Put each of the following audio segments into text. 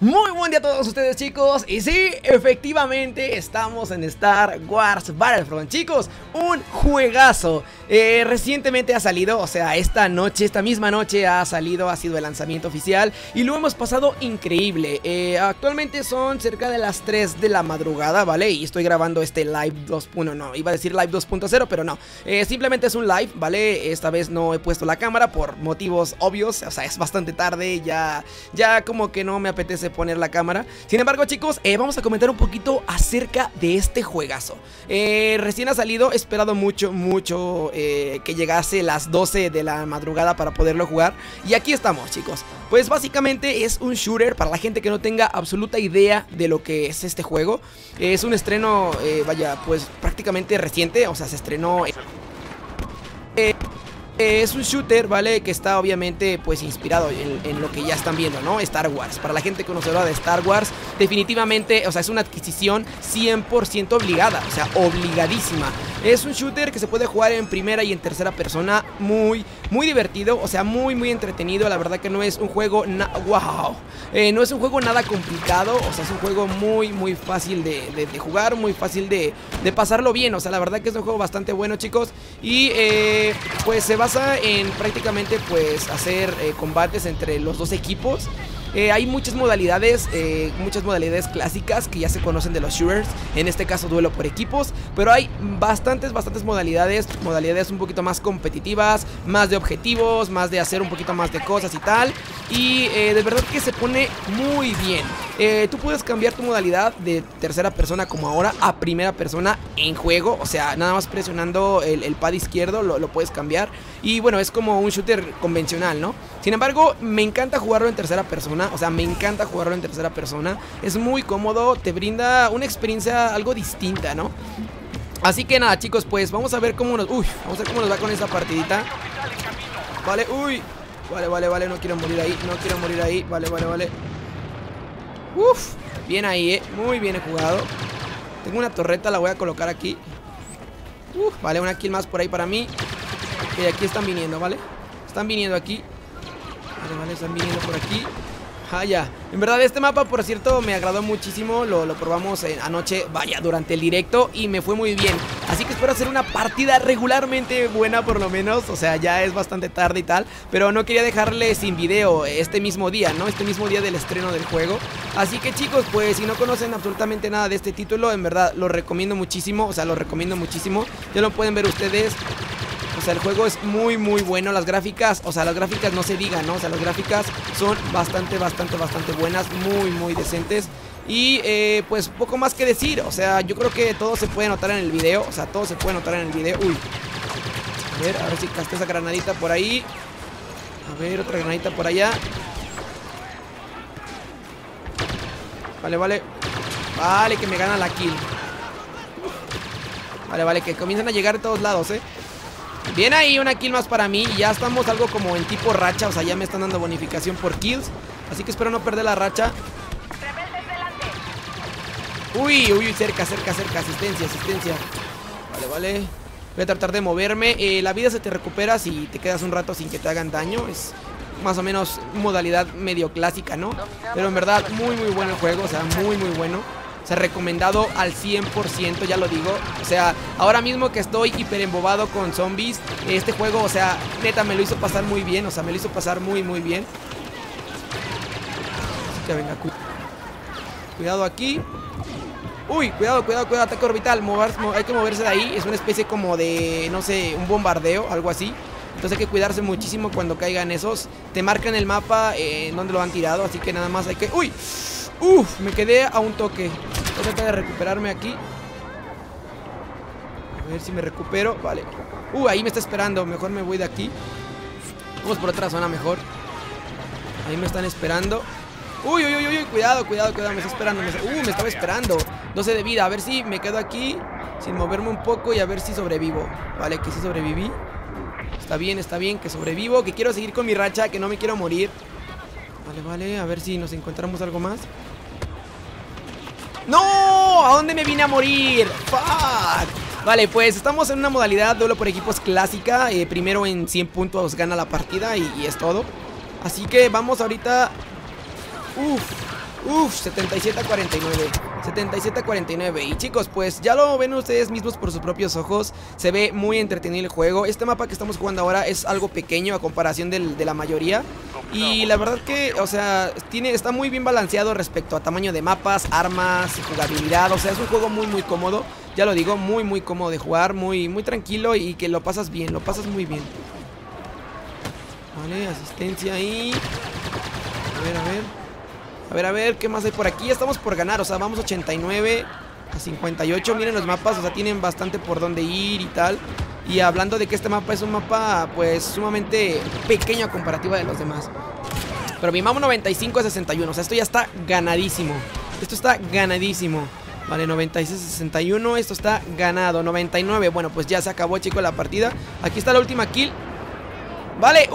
Muy buen día a todos ustedes, chicos. Y sí, efectivamente estamos en Star Wars Battlefront, chicos. Un juegazo. Recientemente ha salido, o sea, esta misma noche ha salido, ha sido el lanzamiento oficial. Y lo hemos pasado increíble. Actualmente son cerca de las 3 de la madrugada, ¿vale? Y estoy grabando este live 2.1, no, iba a decir live 2.0, pero no. Simplemente es un live, ¿vale? Esta vez no he puesto la cámara por motivos obvios. O sea, es bastante tarde, ya como que no me apetece poner la cámara. Sin embargo, chicos, vamos a comentar un poquito acerca de este juegazo. Recién ha salido, he esperado mucho que llegase las 12 de la madrugada para poderlo jugar, y aquí estamos, chicos. Pues básicamente es un shooter para la gente que no tenga absoluta idea de lo que es este juego. Es un estreno, pues prácticamente reciente, o sea, se estrenó... es un shooter, ¿vale? Que está obviamente pues inspirado en lo que ya están viendo, ¿no? Star Wars. Para la gente conocedora de Star Wars, definitivamente, o sea, es una adquisición 100% obligada, o sea, obligadísima. Es un shooter que se puede jugar en primera y en tercera persona, muy divertido, o sea, muy entretenido. La verdad que no es un juego no es un juego nada complicado, o sea, es un juego muy fácil de jugar, muy fácil de pasarlo bien. O sea, la verdad que es un juego bastante bueno, chicos. Y pues se va en prácticamente pues hacer combates entre los dos equipos. Hay muchas modalidades clásicas que ya se conocen de los shooters, en este caso duelo por equipos, pero hay bastantes modalidades un poquito más competitivas, más de objetivos, más de hacer un poquito más de cosas y tal, y de verdad que se pone muy bien. Tú puedes cambiar tu modalidad de tercera persona como ahora a primera persona en juego, o sea, nada más presionando el pad izquierdo lo puedes cambiar, y bueno, es como un shooter convencional, ¿no? Sin embargo, me encanta jugarlo en tercera persona. O sea, me encanta jugarlo en tercera persona. Es muy cómodo, te brinda una experiencia algo distinta, ¿no? Así que nada, chicos, pues vamos a ver cómo nos... vamos a ver cómo nos va con esta partidita. Vale, vale, no quiero morir ahí, vale. Uf, bien ahí, muy bien jugado. Tengo una torreta, la voy a colocar aquí. Vale, una kill más por ahí para mí. Ok, aquí están viniendo, ¿vale? Están viniendo aquí. Vale, están viniendo por aquí. Ya. En verdad este mapa, por cierto, me agradó muchísimo. Lo probamos anoche, vaya, durante el directo, y me fue muy bien. Así que espero hacer una partida regularmente buena, por lo menos. O sea, ya es bastante tarde y tal, pero no quería dejarle sin video este mismo día, ¿no? Este mismo día del estreno del juego. Así que, chicos, pues si no conocen absolutamente nada de este título, en verdad lo recomiendo muchísimo. O sea, lo recomiendo muchísimo. Ya lo pueden ver ustedes. O sea, el juego es muy bueno. Las gráficas, o sea, las gráficas no se digan, ¿no? O sea, las gráficas son bastante buenas, muy decentes. Y pues poco más que decir. O sea, yo creo que todo se puede notar en el video. O sea, todo se puede notar en el video. A ver si casté esa granadita por ahí. A ver, otra granadita por allá. Vale, que me gana la kill. Vale, que comienzan a llegar de todos lados, Bien ahí, una kill más para mí. Ya estamos algo como en tipo racha. O sea, ya me están dando bonificación por kills. Así que espero no perder la racha. Uy, cerca. Asistencia. Vale. Voy a tratar de moverme. La vida se te recupera si te quedas un rato sin que te hagan daño. Es más o menos modalidad medio clásica, ¿no? Pero en verdad, muy bueno el juego. O sea, muy bueno. O sea, recomendado al 100%, ya lo digo. O sea, ahora mismo que estoy hiper embobado con zombies, este juego, o sea, neta, me lo hizo pasar muy bien. O sea, me lo hizo pasar muy bien. Así que venga, cuidado aquí. Cuidado, ataque orbital. Hay que moverse de ahí. Es una especie como de, no sé, un bombardeo, algo así. Entonces hay que cuidarse muchísimo cuando caigan esos. Te marcan el mapa en donde lo han tirado, así que nada más hay que... me quedé a un toque. Voy a tratar de recuperarme aquí. A ver si me recupero. Vale. Ahí me está esperando. Mejor me voy de aquí. Vamos por otra zona mejor. Ahí me están esperando. Uy. Cuidado. Me está esperando. Me estaba esperando. 12 de vida. A ver si me quedo aquí sin moverme un poco y a ver si sobrevivo. Vale, que sí sobreviví. Está bien. Que sobrevivo. Que quiero seguir con mi racha. Que no me quiero morir. Vale. A ver si nos encontramos algo más. ¡No! ¿A dónde me vine a morir? ¡Fuck! Vale, pues estamos en una modalidad duelo por equipos clásica. Primero en 100 puntos gana la partida y es todo. Así que vamos ahorita. Uf, 77 a 49, 77 a 49. Y chicos, pues ya lo ven ustedes mismos por sus propios ojos. Se ve muy entretenido el juego. Este mapa que estamos jugando ahora es algo pequeño a comparación de la mayoría. Y la verdad que, o sea, está muy bien balanceado respecto a tamaño de mapas, armas, jugabilidad. O sea, es un juego muy muy cómodo. Ya lo digo, muy muy cómodo de jugar, muy muy tranquilo y que lo pasas bien, lo pasas muy bien. Vale, asistencia ahí. A ver, a ver. ¿Qué más hay por aquí? Estamos por ganar, o sea, vamos 89 a 58, miren los mapas, o sea, tienen bastante por dónde ir y tal. Y hablando de que este mapa es un mapa, pues, sumamente pequeño a comparativa de los demás. Pero mi mamo 95 a 61, o sea, esto ya está ganadísimo. Esto está ganadísimo. Vale, 96 a 61, esto está ganado. 99, bueno, pues ya se acabó, chicos, la partida. Aquí está la última kill. Vale,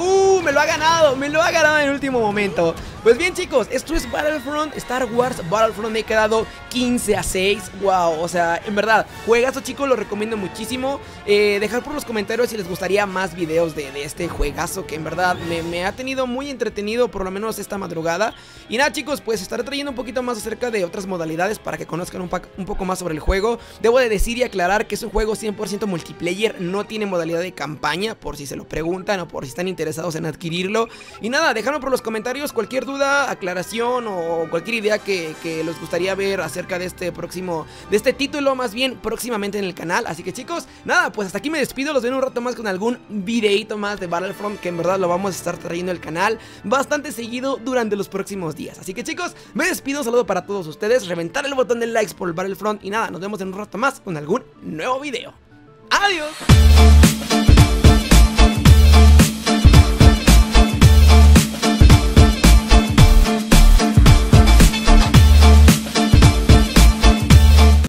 me lo ha ganado en el último momento. Pues bien, chicos, esto es Battlefront, Star Wars Battlefront. Me he quedado 15 a 6, wow, o sea, en verdad, juegazo, chicos, lo recomiendo muchísimo. Dejar por los comentarios si les gustaría más videos de este juegazo, que en verdad me ha tenido muy entretenido, por lo menos esta madrugada. Y nada, chicos, pues estaré trayendo un poquito más acerca de otras modalidades para que conozcan un poco más sobre el juego. Debo de decir y aclarar que es un juego 100% multiplayer, no tiene modalidad de campaña, por si se lo preguntan o por si están interesados en adquirirlo. Y nada, dejadme por los comentarios cualquier duda, aclaración o cualquier idea que les gustaría ver acerca de este título, más bien próximamente en el canal. Así que, chicos, nada, pues hasta aquí me despido. Los veo en un rato más con algún videito más de Battlefront, que en verdad lo vamos a estar trayendo al canal bastante seguido durante los próximos días. Así que, chicos, me despido, un saludo para todos ustedes, reventar el botón de likes por Battlefront. Y nada, nos vemos en un rato más con algún nuevo video. Adiós.